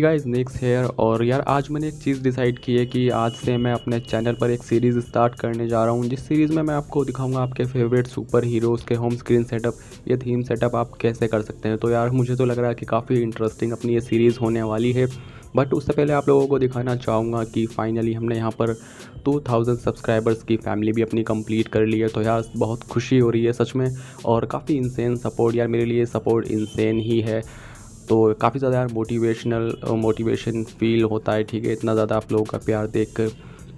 Hey guys next hair. और यार आज मैंने एक चीज़ डिसाइड की है कि आज से मैं अपने चैनल पर एक सीरीज़ स्टार्ट करने जा रहा हूँ, जिस सीरीज़ में मैं आपको दिखाऊंगा आपके फेवरेट सुपर हीरोज़ के होम स्क्रीन सेटअप या थीम सेटअप आप कैसे कर सकते हैं। तो यार मुझे तो लग रहा है कि काफ़ी इंटरेस्टिंग अपनी ये सीरीज़ होने वाली है, बट उससे पहले आप लोगों को दिखाना चाहूँगा कि फाइनली हमने यहाँ पर 2000 सब्सक्राइबर्स की फैमिली भी अपनी कंप्लीट कर ली है। तो यार बहुत खुशी हो रही है सच में, और काफ़ी इंसेन सपोर्ट, यार मेरे लिए सपोर्ट इंसेन ही है। तो काफ़ी ज़्यादा यार मोटिवेशन फील होता है, ठीक है, इतना ज़्यादा आप लोगों का प्यार देख कर।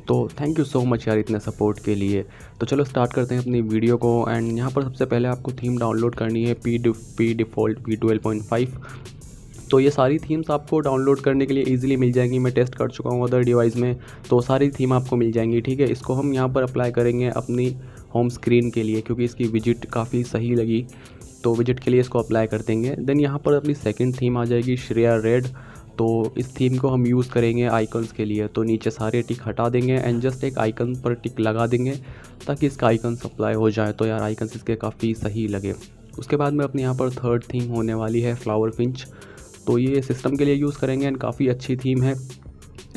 तो थैंक यू सो मच यार इतने सपोर्ट के लिए। तो चलो स्टार्ट करते हैं अपनी वीडियो को। एंड यहाँ पर सबसे पहले आपको थीम डाउनलोड करनी है डिफ़ॉल्ट P12.5। तो ये सारी थीम्स आपको डाउनलोड करने के लिए ईजिली मिल जाएंगी, मैं टेस्ट कर चुका हूँ अदर डिवाइस में, तो सारी थीम आपको मिल जाएंगी, ठीक है। इसको हम यहाँ पर अप्लाई करेंगे अपनी होम स्क्रीन के लिए, क्योंकि इसकी विजिट काफ़ी सही लगी, तो विजिट के लिए इसको अप्लाई कर देंगे। देन यहाँ पर अपनी सेकंड थीम आ जाएगी श्रेया रेड। तो इस थीम को हम यूज़ करेंगे आइकन्स के लिए, तो नीचे सारे टिक हटा देंगे एंड जस्ट एक आइकन पर टिक लगा देंगे ताकि इसका आइकन अप्लाई हो जाए। तो यार आइकन्स इसके काफ़ी सही लगे। उसके बाद में अपने यहाँ पर थर्ड थीम होने वाली है फ्लावर फिंच। तो ये सिस्टम के लिए यूज़ करेंगे एंड काफ़ी अच्छी थीम है।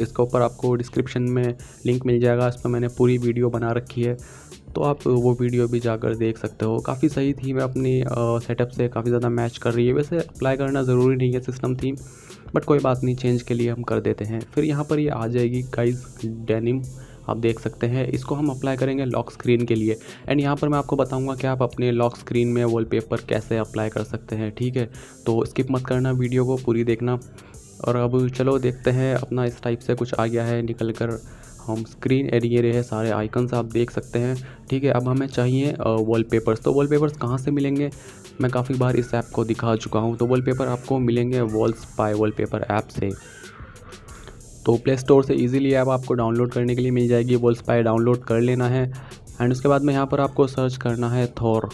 इसके ऊपर आपको डिस्क्रिप्शन में लिंक मिल जाएगा, इस पर मैंने पूरी वीडियो बना रखी है, तो आप वो वीडियो भी जाकर देख सकते हो। काफ़ी सही थीम है, अपनी सेटअप से काफ़ी ज़्यादा मैच कर रही है। वैसे अप्लाई करना ज़रूरी नहीं है सिस्टम थीम, बट कोई बात नहीं, चेंज के लिए हम कर देते हैं। फिर यहाँ पर ये आ जाएगी गाइस डेनिम, आप देख सकते हैं। इसको हम अप्लाई करेंगे लॉक स्क्रीन के लिए। एंड यहाँ पर मैं आपको बताऊंगा कि आप अपने लॉक स्क्रीन में वॉलपेपर कैसे अप्लाई कर सकते हैं, ठीक है। तो स्किप मत करना, वीडियो को पूरी देखना। और अब चलो देखते हैं अपना इस टाइप से कुछ आ गया है निकल कर होम स्क्रीन। एंड ये रहे सारे आइकन्स, आप देख सकते हैं, ठीक है। अब हमें चाहिए वॉलपेपर्स। तो वॉलपेपर्स कहाँ से मिलेंगे, मैं काफ़ी बार इस ऐप को दिखा चुका हूँ। तो वॉलपेपर आपको मिलेंगे वॉल्स बाय वॉलपेपर ऐप से। तो प्ले स्टोर से ईजिली ऐप आपको डाउनलोड करने के लिए मिल जाएगी, वॉल्स बाय डाउनलोड कर लेना है। एंड उसके बाद में यहाँ पर आपको सर्च करना है थॉर।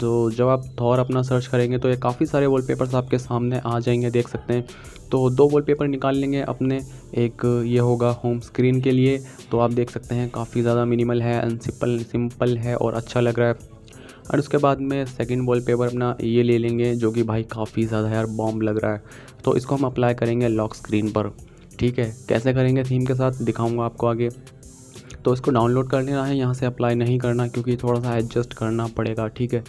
तो जब आप थॉर अपना सर्च करेंगे तो ये काफ़ी सारे वॉलपेपर्स आपके सामने आ जाएंगे, देख सकते हैं। तो दो वॉलपेपर निकाल लेंगे अपने, एक ये होगा होम स्क्रीन के लिए। तो आप देख सकते हैं काफ़ी ज़्यादा मिनिमल है एंड सिंपल है और अच्छा लग रहा है। और उसके बाद में सेकंड वॉलपेपर अपना ये ले लेंगे, जो कि भाई काफ़ी ज़्यादा यार बॉम्ब लग रहा है। तो इसको हम अप्लाई करेंगे लॉक स्क्रीन पर, ठीक है। कैसे करेंगे थीम के साथ दिखाऊँगा आपको आगे। तो इसको डाउनलोड कर लेना है, यहाँ से अप्लाई नहीं करना क्योंकि थोड़ा सा एडजस्ट करना पड़ेगा, ठीक है।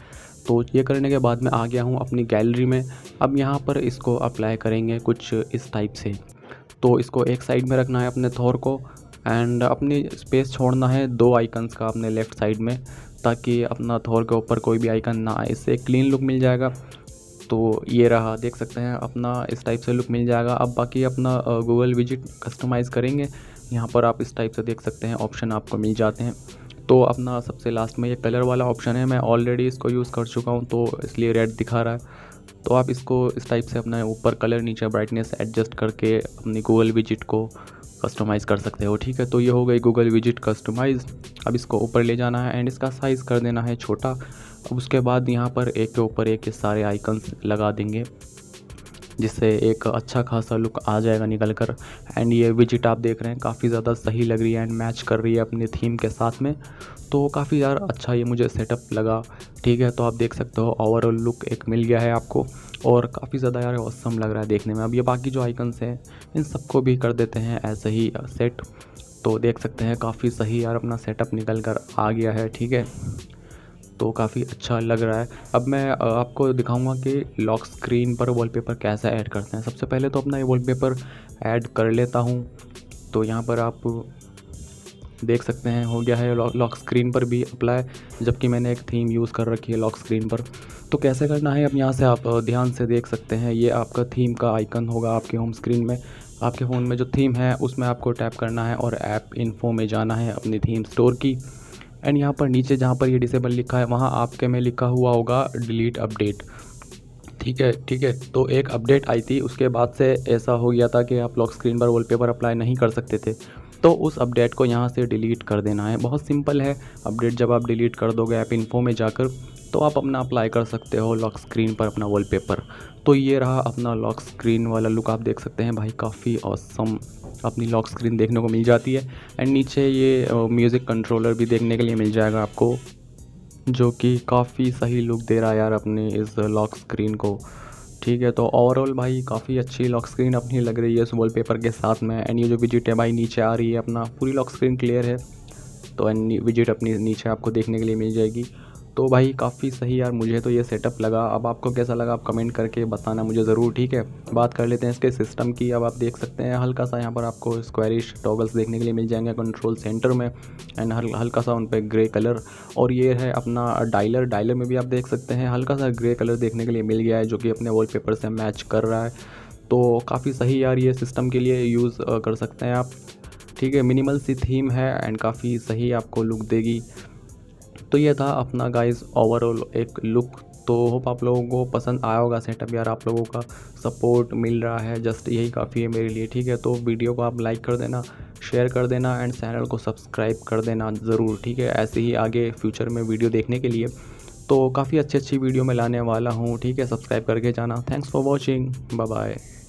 तो ये करने के बाद मैं आ गया हूँ अपनी गैलरी में। अब यहाँ पर इसको अप्लाई करेंगे कुछ इस टाइप से। तो इसको एक साइड में रखना है अपने थॉर को एंड अपनी स्पेस छोड़ना है दो आइकन्स का अपने लेफ़्ट साइड में, ताकि अपना थॉर के ऊपर कोई भी आइकन ना आए, इससे क्लीन लुक मिल जाएगा। तो ये रहा, देख सकते हैं अपना इस टाइप से लुक मिल जाएगा। अब बाकी अपना गूगल विजिट कस्टमाइज़ करेंगे। यहाँ पर आप इस टाइप से देख सकते हैं ऑप्शन आपको मिल जाते हैं। तो अपना सबसे लास्ट में ये कलर वाला ऑप्शन है, मैं ऑलरेडी इसको यूज़ कर चुका हूँ तो इसलिए रेड दिखा रहा है। तो आप इसको इस टाइप से अपने ऊपर कलर, नीचे ब्राइटनेस एडजस्ट करके अपनी गूगल विजिट को कस्टमाइज़ कर सकते हो, ठीक है। तो ये हो गई गूगल विजिट कस्टमाइज़। अब इसको ऊपर ले जाना है एंड इसका साइज़ कर देना है छोटा। अब उसके बाद यहाँ पर एक के ऊपर एक सारे आइकन्स लगा देंगे, जिससे एक अच्छा खासा लुक आ जाएगा निकल कर। एंड ये विजिट आप देख रहे हैं काफ़ी ज़्यादा सही लग रही है एंड मैच कर रही है अपनी थीम के साथ में। तो काफ़ी यार अच्छा ये मुझे सेटअप लगा, ठीक है। तो आप देख सकते हो ओवरऑल लुक एक मिल गया है आपको, और काफ़ी ज़्यादा यार ऑसम लग रहा है देखने में। अब ये बाकी जो आइकन्स हैं इन सबको भी कर देते हैं ऐसे ही सेट। तो देख सकते हैं काफ़ी सही यार अपना सेटअप निकल कर आ गया है, ठीक है। तो काफ़ी अच्छा लग रहा है। अब मैं आपको दिखाऊंगा कि लॉक स्क्रीन पर वॉलपेपर कैसे ऐड करते हैं। सबसे पहले तो अपना ये वॉलपेपर ऐड कर लेता हूं। तो यहां पर आप देख सकते हैं हो गया है लॉक स्क्रीन पर भी अप्लाई, जबकि मैंने एक थीम यूज़ कर रखी है लॉक स्क्रीन पर। तो कैसे करना है, अब यहाँ से आप ध्यान से देख सकते हैं, ये आपका थीम का आइकन होगा आपके होम स्क्रीन में। आपके फ़ोन में जो थीम है उसमें आपको टैप करना है और ऐप इन्फो में जाना है अपनी थीम स्टोर की। एंड यहाँ पर नीचे जहाँ पर ये डिसेबल लिखा है वहाँ आपके में लिखा हुआ होगा डिलीट अपडेट, ठीक है, ठीक है। तो एक अपडेट आई थी, उसके बाद से ऐसा हो गया था कि आप लॉक स्क्रीन पर वॉलपेपर अप्लाई नहीं कर सकते थे। तो उस अपडेट को यहाँ से डिलीट कर देना है, बहुत सिंपल है। अपडेट जब आप डिलीट कर दोगे ऐप इन्फो में जाकर, तो आप अपना अप्लाई कर सकते हो लॉक स्क्रीन पर अपना वॉलपेपर। तो ये रहा अपना लॉक स्क्रीन वाला लुक, आप देख सकते हैं भाई काफ़ी ऑसम अपनी लॉक स्क्रीन देखने को मिल जाती है। एंड नीचे ये म्यूज़िक कंट्रोलर भी देखने के लिए मिल जाएगा आपको, जो कि काफ़ी सही लुक दे रहा है यार अपने इस लॉक स्क्रीन को। ठीक है। तो ओवरऑल भाई काफ़ी अच्छी लॉक स्क्रीन अपनी लग रही है इस वॉल पेपर के साथ में। एंड ये जो विजिट है भाई नीचे आ रही है अपना, पूरी लॉक स्क्रीन क्लियर है तो एंड विजिट अपनी नीचे आपको देखने के लिए मिल जाएगी। तो भाई काफ़ी सही यार, मुझे तो ये सेटअप लगा। अब आपको कैसा लगा आप कमेंट करके बताना मुझे ज़रूर, ठीक है। बात कर लेते हैं इसके सिस्टम की। अब आप देख सकते हैं हल्का सा यहाँ पर आपको स्क्वायरिश टॉगल्स देखने के लिए मिल जाएंगे कंट्रोल सेंटर में एंड हल्का सा उन पर ग्रे कलर। और ये है अपना डायलर, डायलर में भी आप देख सकते हैं हल्का सा ग्रे कलर देखने के लिए मिल गया है जो कि अपने वॉलपेपर से मैच कर रहा है। तो काफ़ी सही यार, ये सिस्टम के लिए यूज़ कर सकते हैं आप, ठीक है। मिनिमल सी थीम है एंड काफ़ी सही आपको लुक देगी। तो ये था अपना गाइस ओवरऑल एक लुक। तो होप आप लोगों को पसंद आया होगा सेटअप। यार आप लोगों का सपोर्ट मिल रहा है, जस्ट यही काफ़ी है मेरे लिए, ठीक है। तो वीडियो को आप लाइक कर देना, शेयर कर देना एंड चैनल को सब्सक्राइब कर देना ज़रूर, ठीक है। ऐसे ही आगे फ्यूचर में वीडियो देखने के लिए तो काफ़ी अच्छी वीडियो मैं लाने वाला हूँ, ठीक है। सब्सक्राइब करके जाना। Thanks for watching, bye bye.